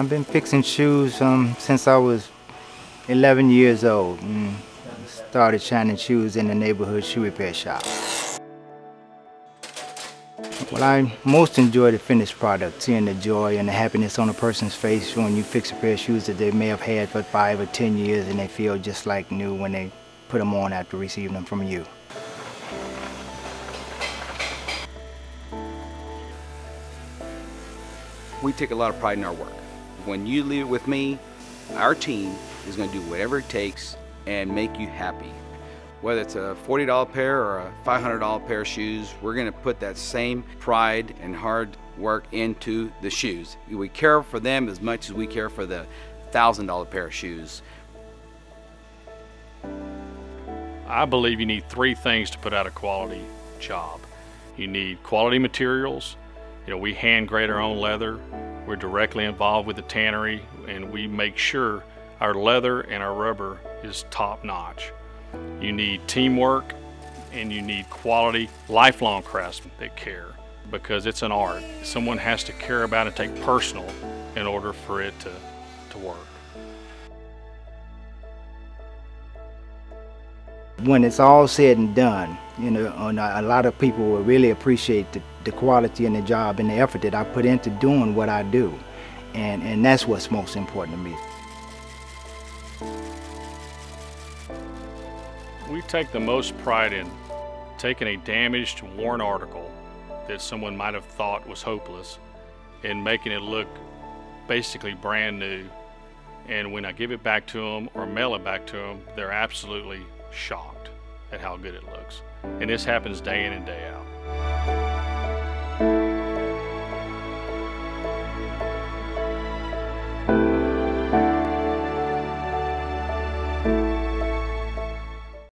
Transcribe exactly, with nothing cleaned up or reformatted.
I've been fixing shoes um, since I was eleven years old, and started shining shoes in the neighborhood shoe repair shop. Well, I most enjoy the finished product, seeing the joy and the happiness on a person's face when you fix a pair of shoes that they may have had for five or ten years and they feel just like new when they put them on after receiving them from you. We take a lot of pride in our work. When you leave it with me, our team is going to do whatever it takes and make you happy. Whether it's a forty dollar pair or a five hundred dollar pair of shoes, we're going to put that same pride and hard work into the shoes. We care for them as much as we care for the one thousand dollar pair of shoes. I believe you need three things to put out a quality job. You need quality materials. You know, we hand grade our own leather. We're directly involved with the tannery, and we make sure our leather and our rubber is top notch. You need teamwork, and you need quality, lifelong craftsmen that care, because it's an art. Someone has to care about it and take personal in order for it to, to work. When it's all said and done, you know, a lot of people will really appreciate the, the quality in the job and the effort that I put into doing what I do. And, and that's what's most important to me. We take the most pride in taking a damaged, worn article that someone might have thought was hopeless and making it look basically brand new. And when I give it back to them or mail it back to them, they're absolutely shocked at how good it looks. And this happens day in and day out.